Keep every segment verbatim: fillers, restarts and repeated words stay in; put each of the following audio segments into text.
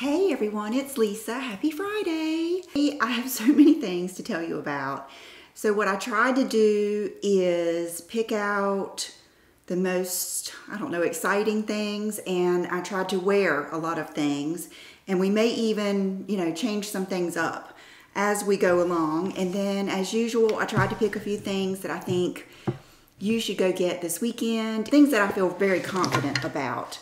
Hey everyone, it's Lisa. Happy Friday. I have so many things to tell you about. So what I tried to do is pick out the most, I don't know, exciting things, and I tried to wear a lot of things, and we may even, you know, change some things up as we go along. And then as usual, I tried to pick a few things that I think you should go get this weekend, things that I feel very confident about.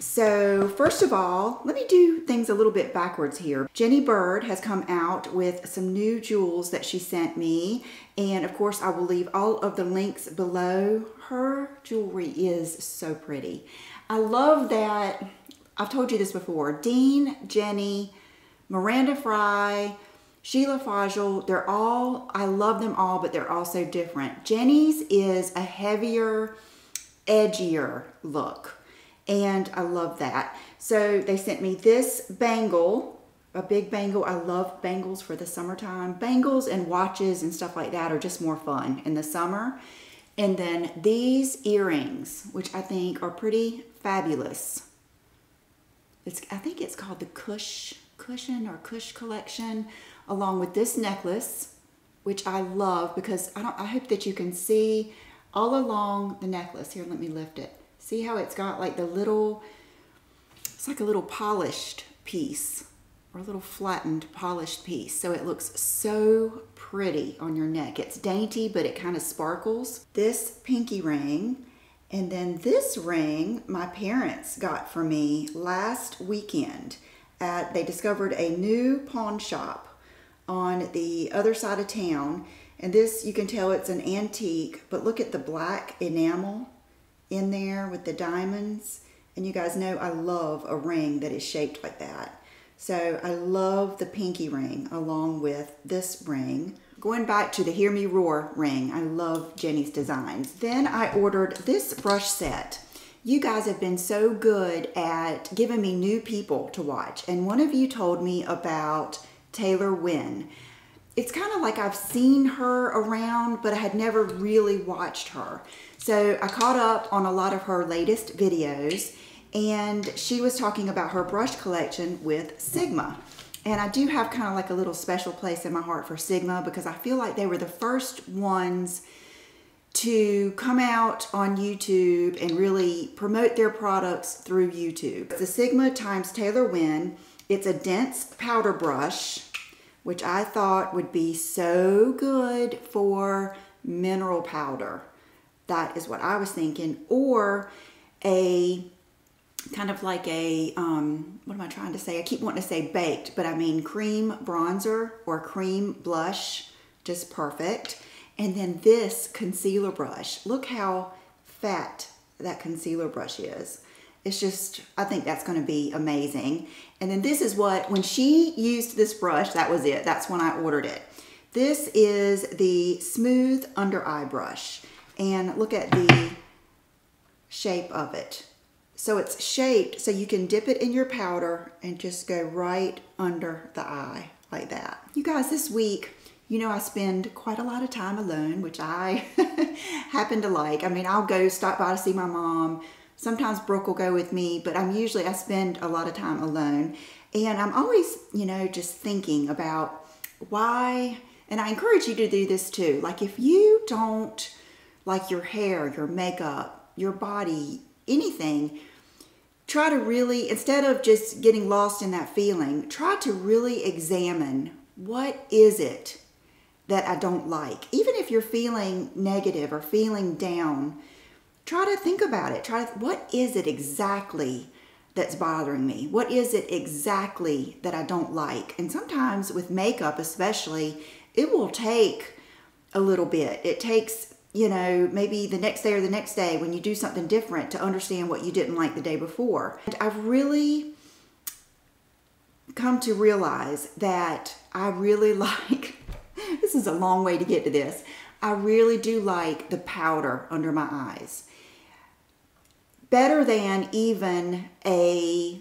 So first of all, let me do things a little bit backwards here. Jenny Bird has come out with some new jewels that she sent me. And of course, I will leave all of the links below. Her jewelry is so pretty. I love that, I've told you this before, Dean, Jenny, Miranda Fry, Sheila Fajal, they're all, I love them all, but they're all so different. Jenny's is a heavier, edgier look, and I love that. So they sent me this bangle, a big bangle. I love bangles for the summertime. Bangles and watches and stuff like that are just more fun in the summer. And then these earrings, which I think are pretty fabulous. It's, I think it's called the Cush, Cushion or Cush Collection, along with this necklace, which I love because I, don't, I hope that you can see all along the necklace. Here, let me lift it. See how it's got like the little, it's like a little polished piece or a little flattened polished piece. So it looks so pretty on your neck. It's dainty, but it kind of sparkles. This pinky ring, and then this ring my parents got for me last weekend. At, they discovered a new pawn shop on the other side of town. And this, you can tell it's an antique, but look at the black enamel in there with the diamonds. And you guys know I love a ring that is shaped like that. So I love the pinky ring along with this ring. Going back to the Hear Me Roar ring, I love Jenny's designs. Then I ordered this brush set. You guys have been so good at giving me new people to watch. And one of you told me about Taylor Wynn. It's kind of like I've seen her around, but I had never really watched her. So I caught up on a lot of her latest videos, and she was talking about her brush collection with Sigma. And I do have kind of like a little special place in my heart for Sigma because I feel like they were the first ones to come out on YouTube and really promote their products through YouTube. It's the Sigma times Taylor Wynn. It's a dense powder brush, which I thought would be so good for mineral powder. That is what I was thinking. Or a kind of like a, um, what am I trying to say? I keep wanting to say baked, but I mean cream bronzer or cream blush, just perfect. And then this concealer brush. Look how fat that concealer brush is. It's just, I think that's going to be amazing. And then this is what, when she used this brush, that was it. That's when I ordered it. This is the smooth under eye brush. And look at the shape of it. So it's shaped so you can dip it in your powder and just go right under the eye like that. You guys, this week, you know I spend quite a lot of time alone, which I happen to like. I mean, I'll go stop by to see my mom. Sometimes Brooke will go with me, but I'm usually, I spend a lot of time alone. And I'm always, you know, just thinking about why, and I encourage you to do this too. Like if you don't like your hair, your makeup, your body, anything, try to really, instead of just getting lost in that feeling, try to really examine what is it that I don't like. Even if you're feeling negative or feeling down, try to think about it. Try to, what is it exactly that's bothering me? What is it exactly that I don't like? And sometimes with makeup especially, it will take a little bit. It takes, you know, maybe the next day or the next day when you do something different to understand what you didn't like the day before. And I've really come to realize that I really like, this is a long way to get to this, I really do like the powder under my eyes. Better than even a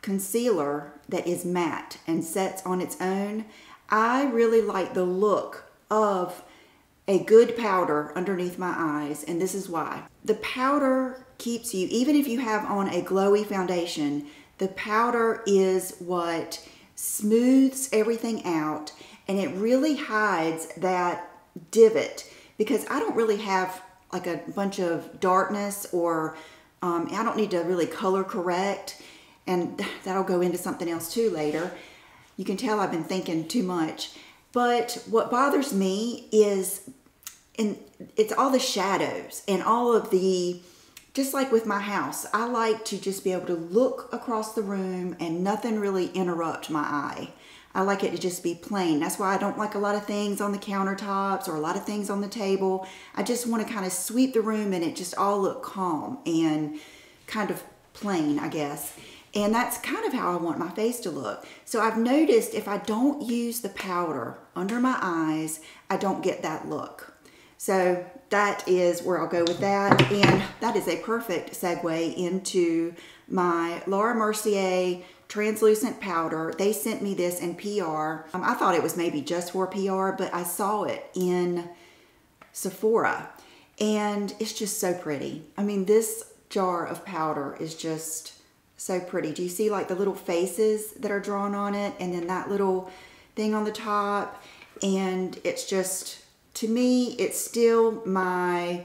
concealer that is matte and sets on its own. I really like the look of a good powder underneath my eyes, and this is why. The powder keeps you, even if you have on a glowy foundation, The powder is what smooths everything out, and it really hides that divot, because I don't really have like a bunch of darkness, or um, I don't need to really color correct, and that'll go into something else too later. You can tell I've been thinking too much. But what bothers me is, and it's all the shadows and all of the, just like with my house, I like to just be able to look across the room and nothing really interrupt my eye. I like it to just be plain. That's why I don't like a lot of things on the countertops or a lot of things on the table. I just want to kind of sweep the room and it just all look calm and kind of plain, I guess. And that's kind of how I want my face to look. So I've noticed if I don't use the powder under my eyes, I don't get that look. So that is where I'll go with that. And that is a perfect segue into my Laura Mercier translucent powder. They sent me this in P R. Um, I thought it was maybe just for P R, but I saw it in Sephora. And it's just so pretty. I mean, this jar of powder is just so pretty. Do you see like the little faces that are drawn on it, and then that little thing on the top? And it's just, to me, it's still my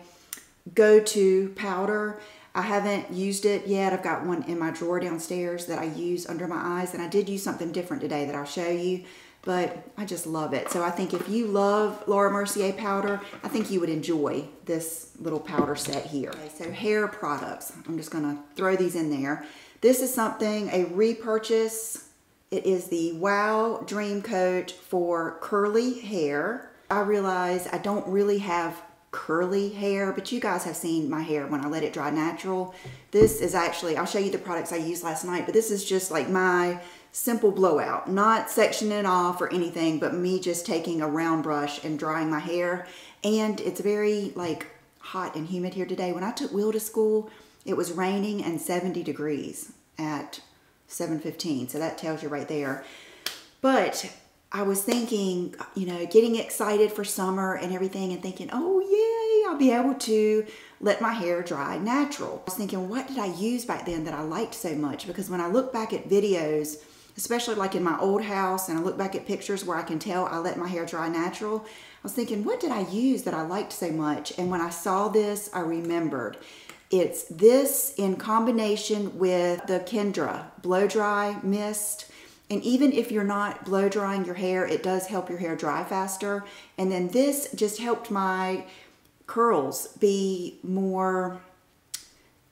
go-to powder. I haven't used it yet. I've got one in my drawer downstairs that I use under my eyes, and I did use something different today that I'll show you, but I just love it. So I think if you love Laura Mercier powder, I think you would enjoy this little powder set here. Okay, so hair products, I'm just gonna throw these in there. This is something, a repurchase. It is the WOW Dream Coat for curly hair. I realize I don't really have curly hair, but you guys have seen my hair when I let it dry natural. This is actually, I'll show you the products I used last night, but this is just like my simple blowout, not sectioning it off or anything, but me just taking a round brush and drying my hair. And it's very like hot and humid here today. When I took Will to school, it was raining and seventy degrees at seven fifteen, so that tells you right there. But I was thinking, you know, getting excited for summer and everything, and thinking, oh yay, I'll be able to let my hair dry natural. I was thinking, what did I use back then that I liked so much? Because when I look back at videos, especially like in my old house, and I look back at pictures where I can tell I let my hair dry natural, I was thinking, what did I use that I liked so much? And when I saw this, I remembered. It's this in combination with the Kenra Blow Dry Mist. And even if you're not blow drying your hair, it does help your hair dry faster. And then this just helped my curls be more,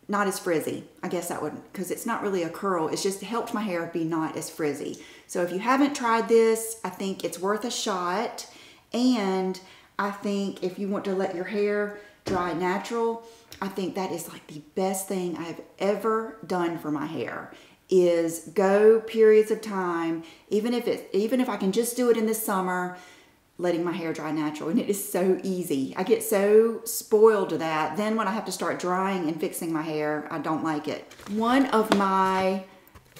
not as frizzy. I guess that would, because it's not really a curl. It's just helped my hair be not as frizzy. So if you haven't tried this, I think it's worth a shot. And I think if you want to let your hair dry natural, I think that is like the best thing I have ever done for my hair. Is go periods of time, even if it even if I can just do it in the summer, letting my hair dry natural. And it is so easy. I get so spoiled to that. Then when I have to start drying and fixing my hair, I don't like it. One of my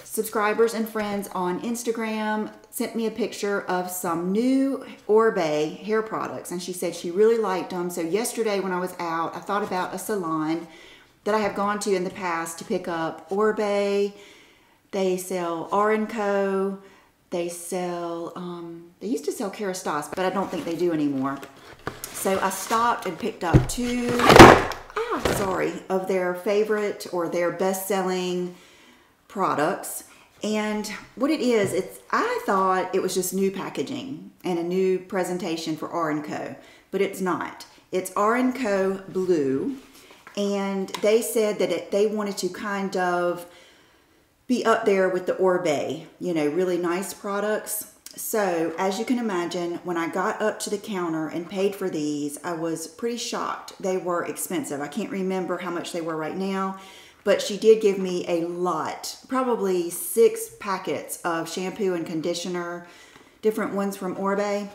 subscribers and friends on Instagram sent me a picture of some new Orbe hair products, and she said she really liked them. So yesterday when I was out, I thought about a salon that I have gone to in the past to pick up Orbe. They sell R and Co, they sell, um, they used to sell Kerastase, but I don't think they do anymore. So I stopped and picked up two, ah, sorry, of their favorite or their best-selling products. And what it is, it's, I thought it was just new packaging and a new presentation for R and Co, but it's not. It's R and Co Blue, and they said that it, they wanted to kind of be up there with the Orbe, you know, really nice products. So as you can imagine, when I got up to the counter and paid for these, I was pretty shocked. They were expensive. I can't remember how much they were right now, but she did give me a lot, probably six packets of shampoo and conditioner, different ones from Orbe.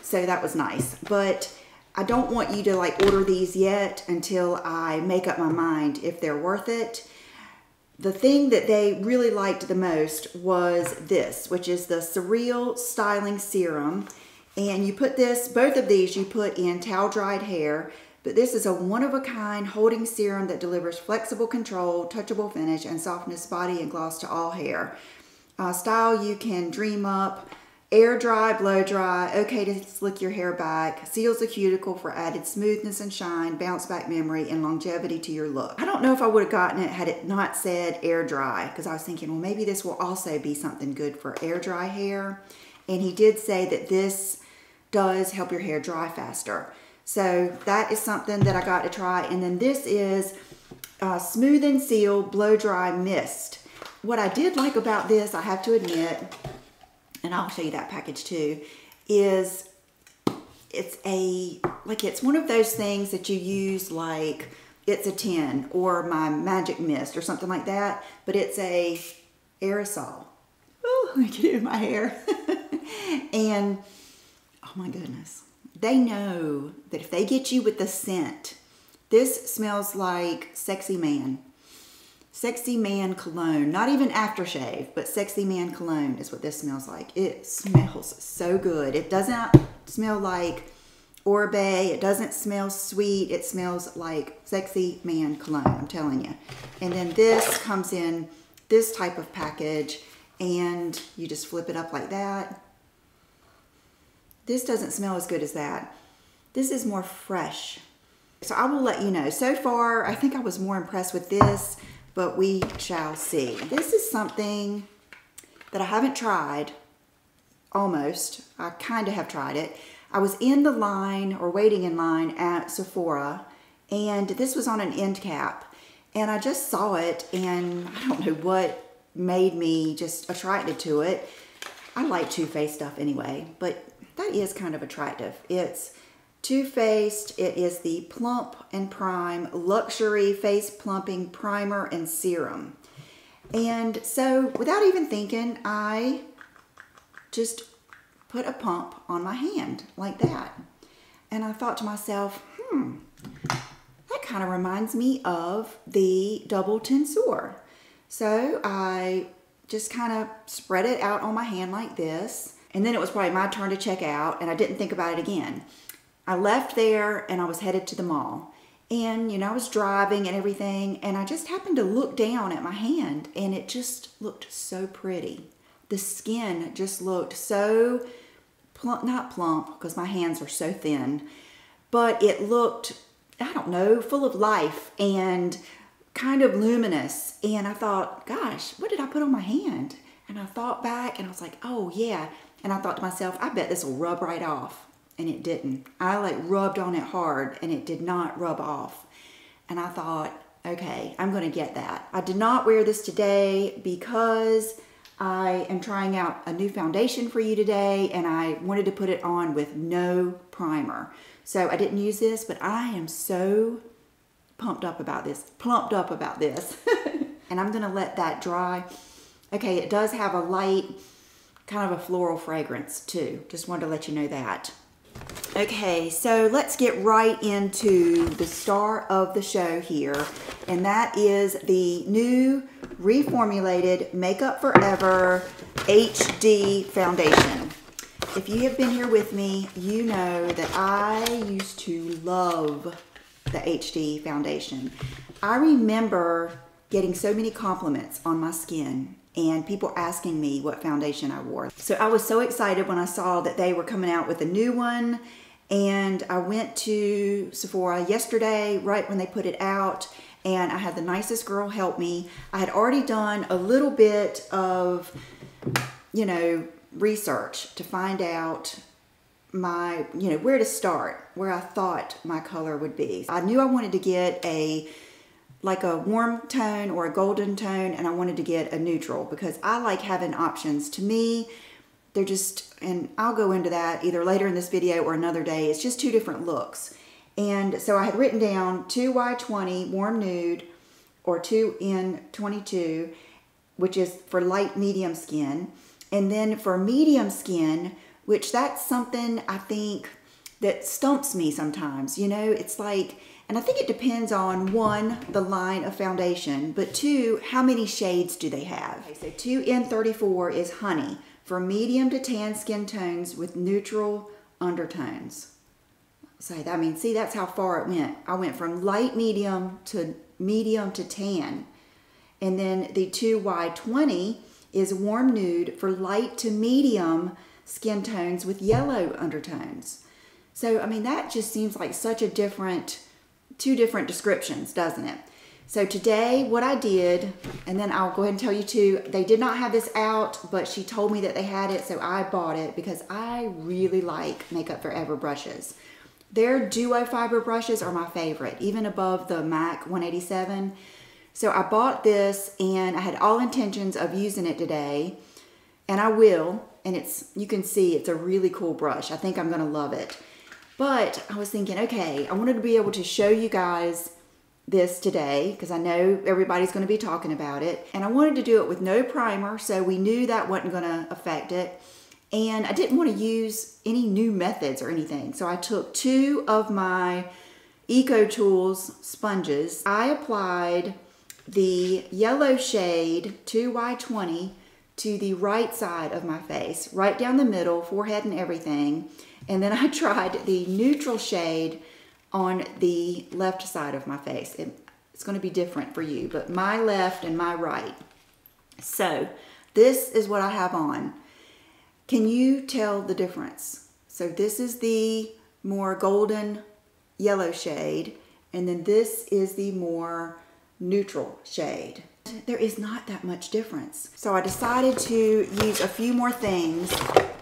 So that was nice. But I don't want you to like order these yet until I make up my mind if they're worth it. The thing that they really liked the most was this, which is the Surreal Styling Serum. And you put this, both of these you put in towel dried hair. But this is a one-of-a-kind holding serum that delivers flexible control, touchable finish, and softness, body, and gloss to all hair. Uh, style you can dream up. Air dry, blow dry, okay to slick your hair back, seals the cuticle for added smoothness and shine, bounce back memory, and longevity to your look. I don't know if I would have gotten it had it not said air dry, because I was thinking, well, maybe this will also be something good for air dry hair. And he did say that this does help your hair dry faster. So that is something that I got to try. And then this is uh, Smooth and Seal Blow Dry Mist. What I did like about this, I have to admit, and I'll show you that package too, is it's a, like it's one of those things that you use like it's a tin or my magic mist or something like that, but it's a aerosol. Oh, look at it in my hair. And oh my goodness, they know that if they get you with the scent, this smells like sexy man. Sexy Man Cologne, not even aftershave, but Sexy Man Cologne is what this smells like. It smells so good. It doesn't smell like Orbe. It doesn't smell sweet. It smells like Sexy Man Cologne, I'm telling you. And then this comes in this type of package, and you just flip it up like that. This doesn't smell as good as that. This is more fresh. So I will let you know. So far, I think I was more impressed with this, but we shall see. This is something that I haven't tried, almost. I kind of have tried it. I was in the line, or waiting in line at Sephora, and this was on an end cap. And I just saw it, and I don't know what made me just attracted to it. I like Too Faced stuff anyway, but that is kind of attractive. It's Too Faced. It is the Plump and Prime Luxury Face Plumping Primer and Serum. And so without even thinking, I just put a pump on my hand like that. And I thought to myself, hmm, that kind of reminds me of the Double Tensor. So I just kind of spread it out on my hand like this. And then it was probably my turn to check out, and I didn't think about it again. I left there and I was headed to the mall, and you know, I was driving and everything, and I just happened to look down at my hand, and it just looked so pretty. The skin just looked so plump, not plump because my hands are so thin, but it looked, I don't know, full of life and kind of luminous. And I thought, gosh, what did I put on my hand? And I thought back and I was like, oh yeah. And I thought to myself, I bet this will rub right off. And it didn't. I like rubbed on it hard and it did not rub off. And I thought, okay, I'm gonna get that. I did not wear this today because I am trying out a new foundation for you today, and I wanted to put it on with no primer. So I didn't use this, but I am so pumped up about this, plumped up about this. And I'm gonna let that dry. Okay, it does have a light, kind of a floral fragrance too. Just wanted to let you know that. Okay, so let's get right into the star of the show here, and that is the new reformulated Makeup Forever H D Foundation. If you have been here with me, you know that I used to love the H D Foundation. I remember getting so many compliments on my skin and people asking me what foundation I wore. So I was so excited when I saw that they were coming out with a new one, and I went to Sephora yesterday, right when they put it out, and I had the nicest girl help me. I had already done a little bit of, you know, research to find out my, you know, where to start, where I thought my color would be. I knew I wanted to get a like a warm tone or a golden tone, and I wanted to get a neutral because I like having options. To me, they're just, and I'll go into that either later in this video or another day, it's just two different looks. And so I had written down two Y twenty warm nude or two N twenty-two, which is for light medium skin. And then for medium skin, which that's something I think that stumps me sometimes, you know, it's like, and I think it depends on, one, the line of foundation, but two, how many shades do they have? Okay, so two N thirty-four is Honey for medium to tan skin tones with neutral undertones. So, I mean, see, that's how far it went. I went from light medium to medium to tan. And then the two Y twenty is warm nude for light to medium skin tones with yellow undertones. So, I mean, that just seems like such a different, two different descriptions, doesn't it? So today what I did, and then I'll go ahead and tell you too, they did not have this out, but she told me that they had it, so I bought it because I really like Makeup Forever brushes. Their duo fiber brushes are my favorite, even above the MAC one eighty-seven. So I bought this and I had all intentions of using it today, and I will, and it's, you can see it's a really cool brush. I think I'm gonna love it. But I was thinking, okay, I wanted to be able to show you guys this today because I know everybody's gonna be talking about it. And I wanted to do it with no primer, so we knew that wasn't gonna affect it. And I didn't want to use any new methods or anything. So I took two of my EcoTools sponges. I applied the yellow shade two Y twenty to the right side of my face, right down the middle, forehead and everything. And then I tried the neutral shade on the left side of my face. It, it's going to be different for you, but my left and my right. So this is what I have on. Can you tell the difference? So this is the more golden yellow shade, and then this is the more neutral shade. There is not that much difference. So I decided to use a few more things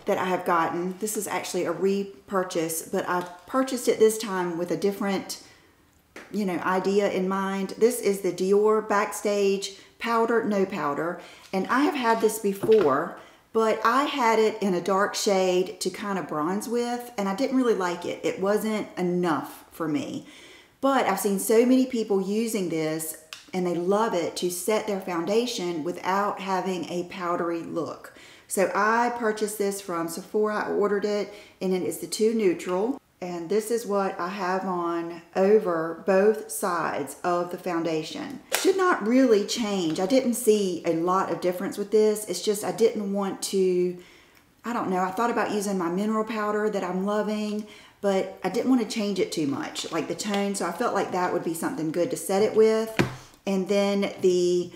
that I have gotten. This is actually a repurchase, but I purchased it this time with a different, you know, idea in mind. This is the Dior Backstage Powder, No Powder, and I have had this before, but I had it in a dark shade to kind of bronze with, and I didn't really like it. It wasn't enough for me. But I've seen so many people using this, and they love it to set their foundation without having a powdery look. So I purchased this from Sephora. I ordered it, and it is the two neutral. And this is what I have on over both sides of the foundation. Should not really change. I didn't see a lot of difference with this. It's just I didn't want to, I don't know, I thought about using my mineral powder that I'm loving, but I didn't want to change it too much, like the tone. So I felt like that would be something good to set it with. And then the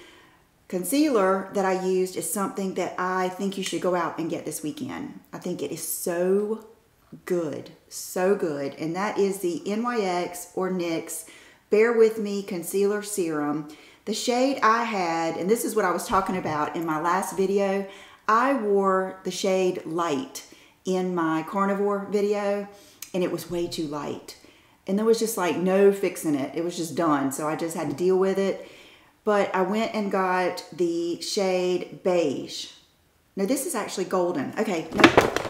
concealer that I used is something that I think you should go out and get this weekend. I think it is so good, so good, and that is the N Y X or NYX Bear With Me Concealer Serum. The shade I had, and this is what I was talking about in my last video, I wore the shade light in my carnivore video, and it was way too light, and there was just like no fixing it. It was just done, so I just had to deal with it. But I went and got the shade beige. No, this is actually golden. Okay,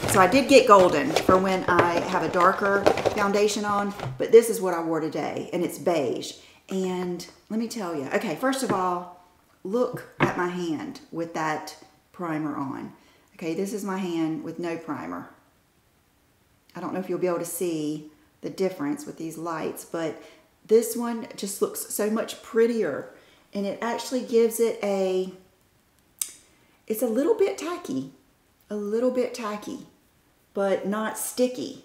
so I did get golden for when I have a darker foundation on, but this is what I wore today, and it's beige. And let me tell you, okay, first of all, look at my hand with that primer on. Okay, this is my hand with no primer. I don't know if you'll be able to see the difference with these lights, but this one just looks so much prettier, and it actually gives it a, it's a little bit tacky, a little bit tacky, but not sticky.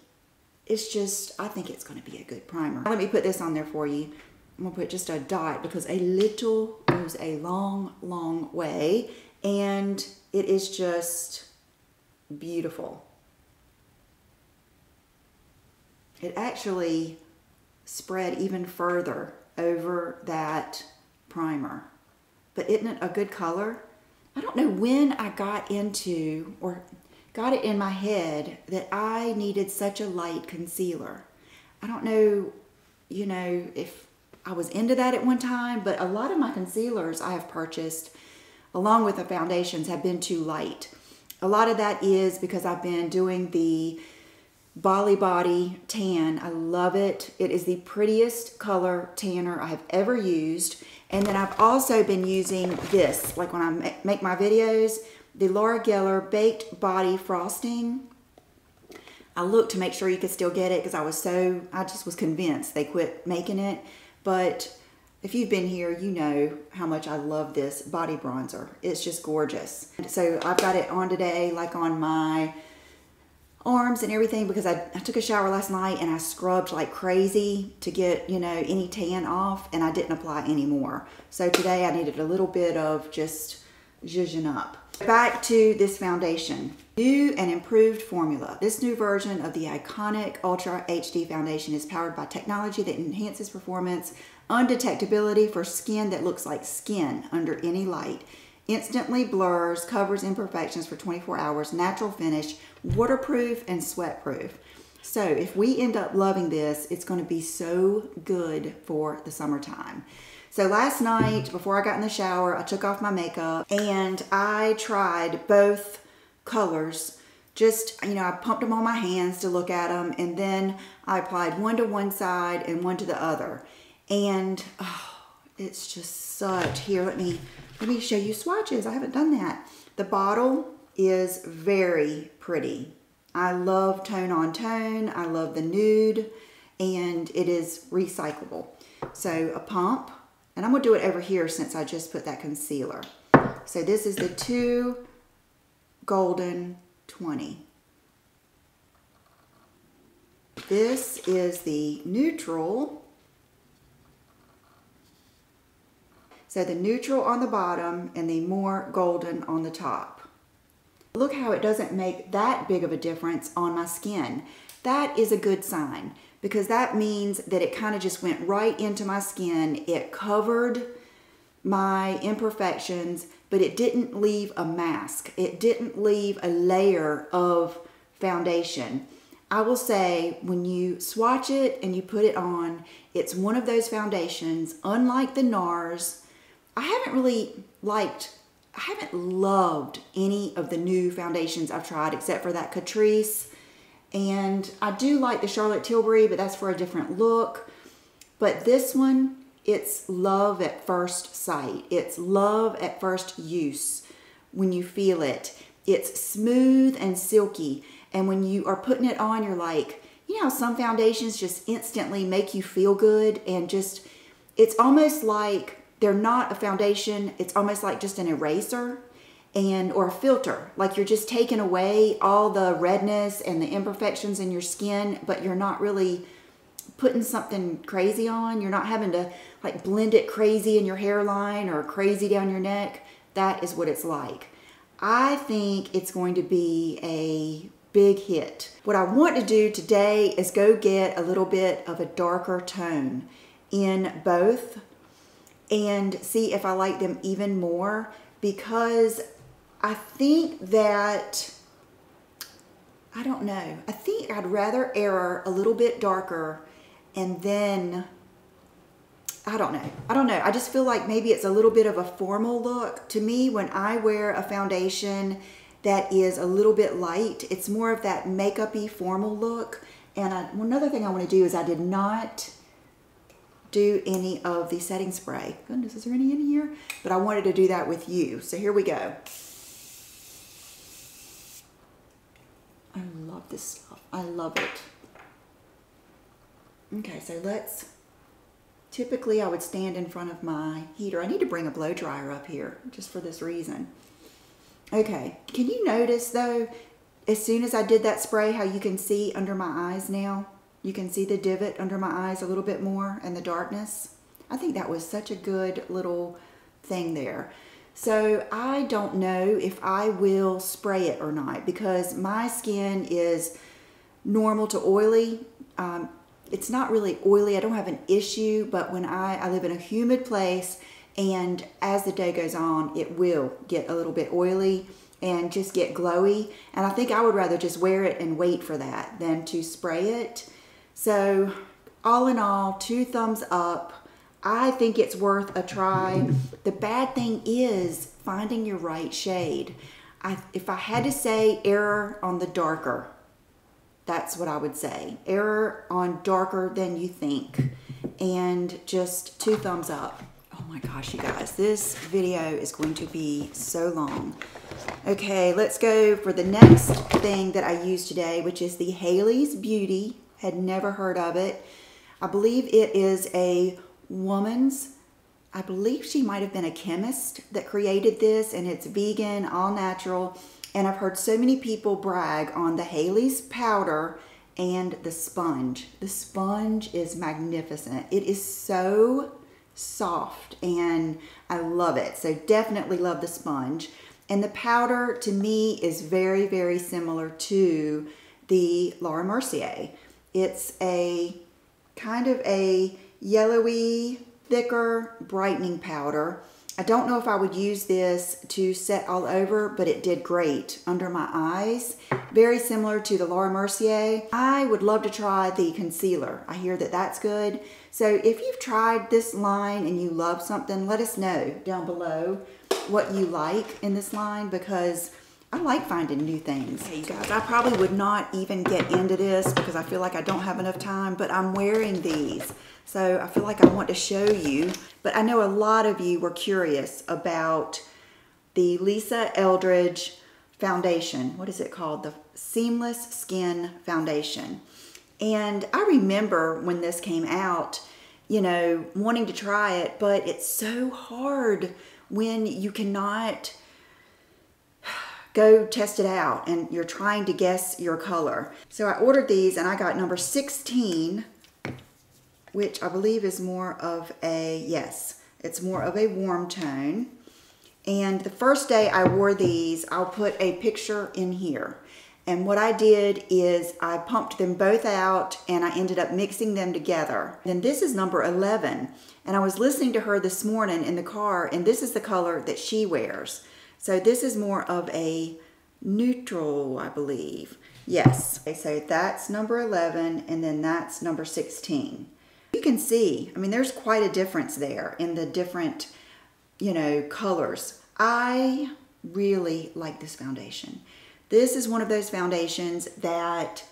It's just, I think it's gonna be a good primer. Let me put this on there for you. I'm gonna put just a dot because a little goes a long, long way, and it is just beautiful. It actually spread even further over that primer, but isn't it a good color? I don't know when I got into or got it in my head that I needed such a light concealer. I don't know, you know, if I was into that at one time, but a lot of my concealers I have purchased along with the foundations have been too light. A lot of that is because I've been doing the Bali Body tan. I love it. It is the prettiest color tanner I have ever used. And then I've also been using this, like when I make my videos, the Laura Geller Baked Body Frosting. I looked to make sure you could still get it because I was so, I just was convinced they quit making it. But if you've been here, you know how much I love this body bronzer. It's just gorgeous. So I've got it on today, like on my arms and everything, because I, I took a shower last night and I scrubbed like crazy to get, you know, any tan off, and I didn't apply any more. So today I needed a little bit of just zhuzhing up. Back to this foundation. New and improved formula. This new version of the iconic Ultra H D Foundation is powered by technology that enhances performance, undetectability for skin that looks like skin under any light, instantly blurs, covers imperfections for twenty-four hours, natural finish, waterproof and sweatproof. So if we end up loving this, it's going to be so good for the summertime. So last night, before I got in the shower, I took off my makeup and I tried both colors. Just, you know, I pumped them on my hands to look at them, and then I applied one to one side and one to the other. And oh, it's just such, here, let me, let me show you swatches. I haven't done that. The bottle is very pretty. I love tone on tone. I love the nude, and it is recyclable. So a pump. And I'm going to do it over here since I just put that concealer. So this is the Too Golden twenty. This is the neutral. So the neutral on the bottom and the more golden on the top. Look how it doesn't make that big of a difference on my skin. That is a good sign, because that means that it kind of just went right into my skin. It covered my imperfections, but it didn't leave a mask. It didn't leave a layer of foundation. I will say, when you swatch it and you put it on, it's one of those foundations, unlike the NARS. I haven't really liked, I haven't loved any of the new foundations I've tried except for that Catrice. And I do like the Charlotte Tilbury, but that's for a different look. But this one, it's love at first sight. It's love at first use when you feel it. It's smooth and silky. And when you are putting it on, you're like, you know how some foundations just instantly make you feel good, and just, it's almost like they're not a foundation. It's almost like just an eraser. And or a filter, like you're just taking away all the redness and the imperfections in your skin, but you're not really putting something crazy on. You're not having to like blend it crazy in your hairline or crazy down your neck. That is what it's like. I think it's going to be a big hit. What I want to do today is go get a little bit of a darker tone in both and see if I like them even more, because I think that, I don't know, I think I'd rather err a little bit darker, and then, I don't know, I don't know. I just feel like maybe it's a little bit of a formal look. To me, when I wear a foundation that is a little bit light, it's more of that makeup-y formal look. And I, another thing I want to do is I did not do any of the setting spray. Goodness, is there any in here? But I wanted to do that with you. So here we go. I love this stuff. I love it. Okay, so let's, typically I would stand in front of my heater. I need to bring a blow dryer up here just for this reason. Okay, can you notice though, as soon as I did that spray, how you can see under my eyes now? You can see the divot under my eyes a little bit more and the darkness. I think that was such a good little thing there. So I don't know if I will spray it or not, because my skin is normal to oily. Um, it's not really oily. I don't have an issue, but when I, I live in a humid place, and as the day goes on, it will get a little bit oily and just get glowy. And I think I would rather just wear it and wait for that than to spray it. So all in all, two thumbs up. I think it's worth a try. The bad thing is finding your right shade. I, if I had to say, error on the darker, that's what I would say. Error on darker than you think. And just two thumbs up. Oh my gosh, you guys, this video is going to be so long. Okay, let's go for the next thing that I used today, which is the Haley's Beauty. Had never heard of it. I believe it is a woman's, I believe she might have been a chemist that created this, and it's vegan, all natural. And I've heard so many people brag on the Haley's powder and the sponge. The sponge is magnificent. It is so soft and I love it. So definitely love the sponge. And the powder to me is very, very similar to the Laura Mercier. It's a kind of a yellowy, thicker brightening powder. I don't know if I would use this to set all over, but it did great under my eyes. Very similar to the Laura Mercier. I would love to try the concealer. I hear that that's good. So if you've tried this line and you love something, let us know down below what you like in this line, because I like finding new things. Hey, you guys, I probably would not even get into this because I feel like I don't have enough time, but I'm wearing these. So I feel like I want to show you, but I know a lot of you were curious about the Lisa Eldridge foundation. What is it called? The Seamless Skin Foundation. And I remember when this came out, you know, wanting to try it, but it's so hard when you cannot go test it out and you're trying to guess your color. So I ordered these and I got number sixteen, which I believe is more of a, yes, it's more of a warm tone. And the first day I wore these, I'll put a picture in here. And what I did is I pumped them both out and I ended up mixing them together. Then this is number eleven. And I was listening to her this morning in the car, and this is the color that she wears. So this is more of a neutral, I believe. Yes, okay, so that's number eleven and then that's number sixteen. You can see, I mean, there's quite a difference there in the different, you know, colors. I really like this foundation. This is one of those foundations that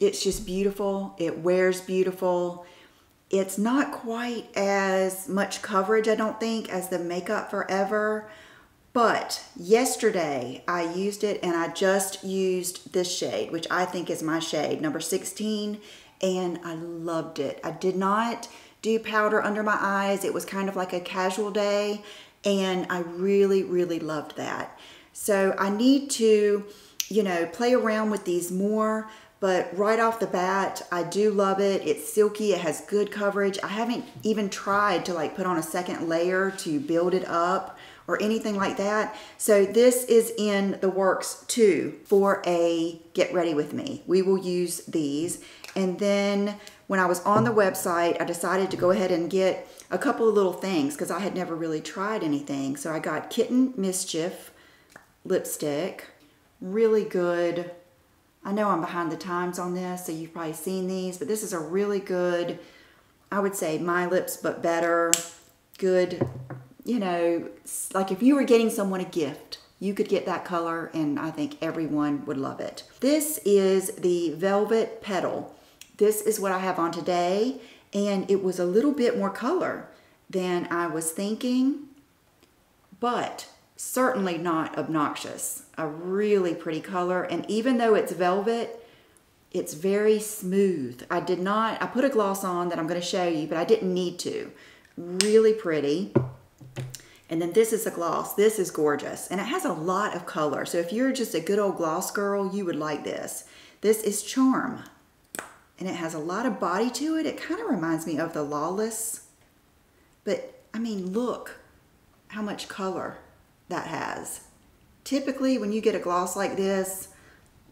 it's just beautiful. It wears beautiful. It's not quite as much coverage, I don't think, as the Makeup Forever. But yesterday I used it and I just used this shade, which I think is my shade, number sixteen. And I loved it. I did not do powder under my eyes. It was kind of like a casual day, and I really, really loved that. So I need to, you know, play around with these more, but right off the bat, I do love it. It's silky, it has good coverage. I haven't even tried to like put on a second layer to build it up or anything like that. So this is in the works too for a get ready with me. We will use these. And then when I was on the website, I decided to go ahead and get a couple of little things because I had never really tried anything. So I got Kitten Mischief lipstick, really good. I know I'm behind the times on this, so you've probably seen these, but this is a really good, I would say My Lips But Better, good, you know, like if you were getting someone a gift, you could get that color and I think everyone would love it. This is the Velvet Petal. This is what I have on today, and it was a little bit more color than I was thinking, but certainly not obnoxious. A really pretty color, and even though it's velvet, it's very smooth. I did not, I put a gloss on that I'm going to show you, but I didn't need to. Really pretty. And then this is a gloss. This is gorgeous, and it has a lot of color. So if you're just a good old gloss girl, you would like this. This is Charm. And it has a lot of body to it. It kind of reminds me of the Lawless. But, I mean, look how much color that has. Typically, when you get a gloss like this,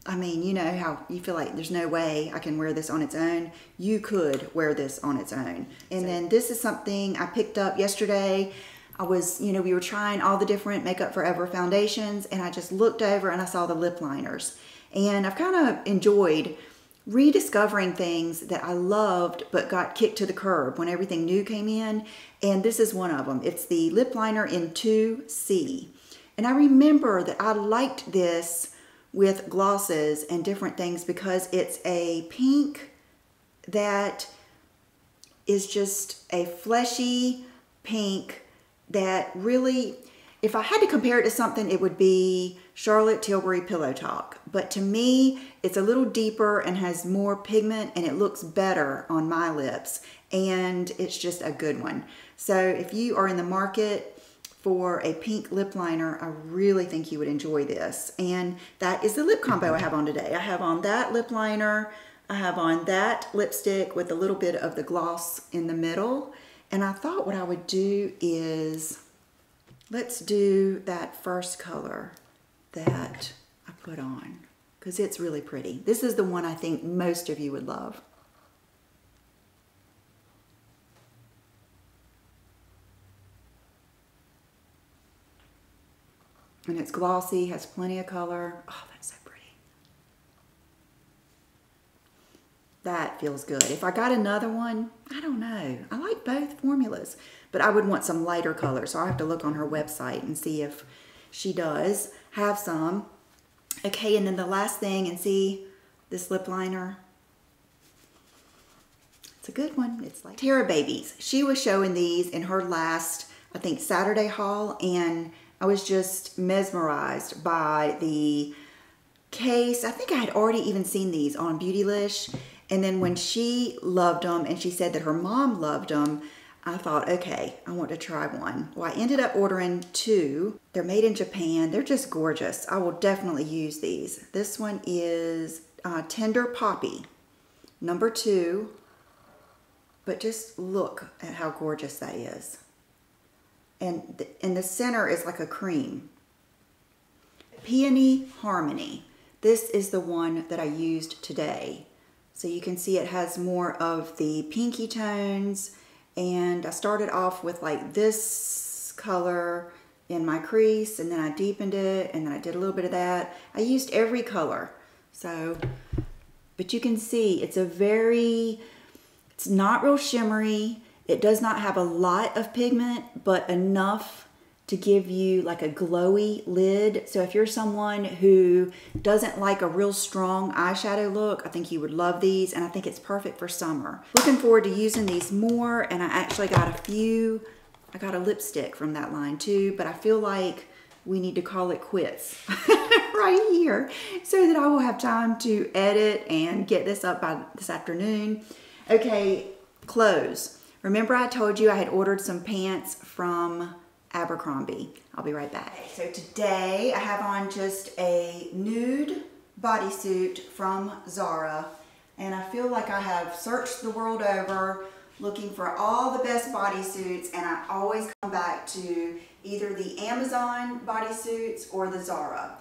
I mean, you know how you feel like there's no way I can wear this on its own. You could wear this on its own. And so, then this is something I picked up yesterday. I was, you know, we were trying all the different Makeup Forever foundations, and I just looked over and I saw the lip liners. And I've kind of enjoyed rediscovering things that I loved but got kicked to the curb when everything new came in, and this is one of them. It's the lip liner in two C, and I remember that I liked this with glosses and different things because it's a pink that is just a fleshy pink that really, if I had to compare it to something, it would be Charlotte Tilbury Pillow Talk. But to me, it's a little deeper and has more pigment, and it looks better on my lips. And it's just a good one. So if you are in the market for a pink lip liner. I really think you would enjoy this. And that is the lip combo I have on today. I have on that lip liner, I have on that lipstick with a little bit of the gloss in the middle. And I thought what I would do is, let's do that first color that I put on, because it's really pretty. This is the one I think most of you would love. And it's glossy, has plenty of color. Oh, that's so pretty. That feels good. If I got another one, I don't know. I like both formulas, but I would want some lighter color. So I'll have to look on her website and see if she does have some. Okay, and then the last thing, and see this lip liner. It's a good one. It's like Tara Babies. She was showing these in her last, I think, Saturday haul, and I was just mesmerized by the case. I think I had already even seen these on Beautylish. And then when she loved them and she said that her mom loved them, I thought, okay, I want to try one. Well, I ended up ordering two. They're made in Japan. They're just gorgeous. I will definitely use these. This one is uh, Tender Poppy, number two. But just look at how gorgeous that is. And th and the center is like a cream. Peony Harmony. This is the one that I used today. So you can see it has more of the pinky tones. And I started off with like this color in my crease, and then I deepened it, and then I did a little bit of that. I used every color. So, but you can see it's a very, it's not real shimmery. It does not have a lot of pigment, but enough to give you like a glowy lid. So if you're someone who doesn't like a real strong eyeshadow look, I think you would love these, and I think it's perfect for summer. Looking forward to using these more, and I actually got a few, I got a lipstick from that line too, but I feel like we need to call it quits right here so that I will have time to edit and get this up by this afternoon. Okay, clothes. Remember I told you I had ordered some pants from Abercrombie. I'll be right back. So today I have on just a nude bodysuit from Zara, and I feel like I have searched the world over looking for all the best bodysuits, and I always come back to either the Amazon bodysuits or the Zara.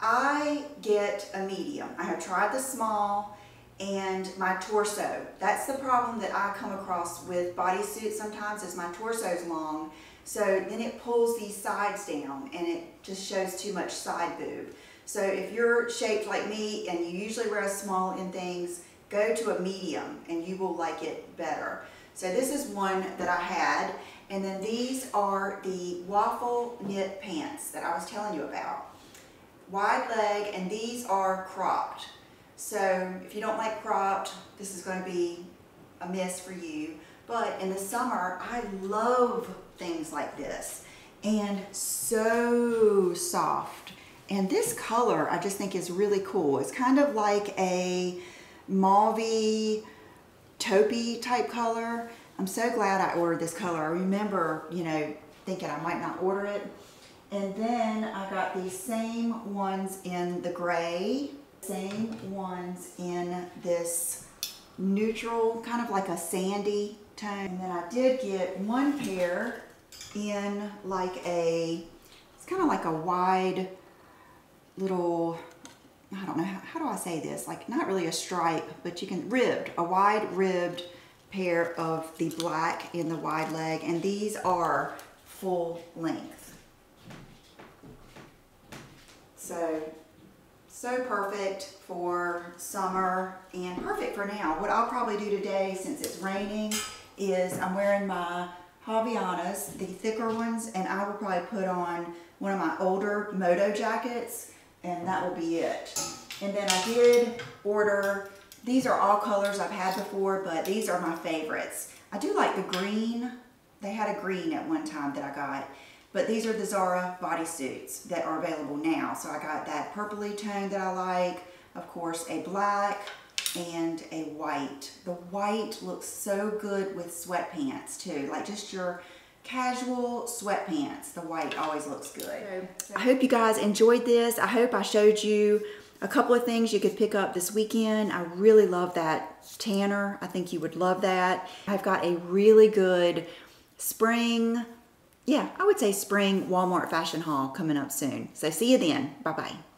I get a medium. I have tried the small and my torso. That's the problem that I come across with bodysuits sometimes, is my torso's long, so then it pulls these sides down and it just shows too much side boob. So if you're shaped like me and you usually wear a small in things, go to a medium and you will like it better. So this is one that I had, and then these are the waffle knit pants that I was telling you about. Wide leg, and these are cropped. So if you don't like cropped, this is going to be a miss for you. But in the summer, I love things like this, and so soft. And this color I just think is really cool. It's kind of like a mauve-y, taupey type color. I'm so glad I ordered this color. I remember, you know, thinking I might not order it. And then I got these same ones in the gray. Same ones in this neutral, kind of like a sandy tone. And then I did get one pair in like a, it's kind of like a wide little, I don't know, how, how do I say this? Like not really a stripe, but you can, ribbed, a wide ribbed pair of the black in the wide leg. And these are full length. So, So perfect for summer and perfect for now. What I'll probably do today, since it's raining, is I'm wearing my Javianas, the thicker ones, and I will probably put on one of my older moto jackets, and that will be it. And then I did order, these are all colors I've had before, but these are my favorites. I do like the green. They had a green at one time that I got. But these are the Zara bodysuits that are available now. So I got that purpley tone that I like, of course a black and a white. The white looks so good with sweatpants too, like just your casual sweatpants. The white always looks good. Okay. So I hope you guys enjoyed this. I hope I showed you a couple of things you could pick up this weekend. I really love that tanner. I think you would love that. I've got a really good spring, yeah, I would say spring Walmart fashion haul coming up soon. So see you then. Bye-bye.